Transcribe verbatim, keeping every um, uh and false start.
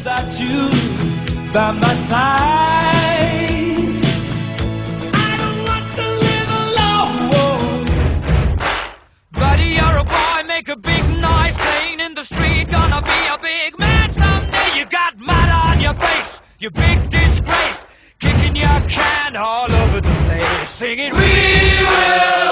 without you by my side. I don't want to live alone. Buddy, you're a boy, make a big noise, playing in the street, gonna be a big man someday. You got mud on your face, you big disgrace, kicking your can all over the place, singing, we will.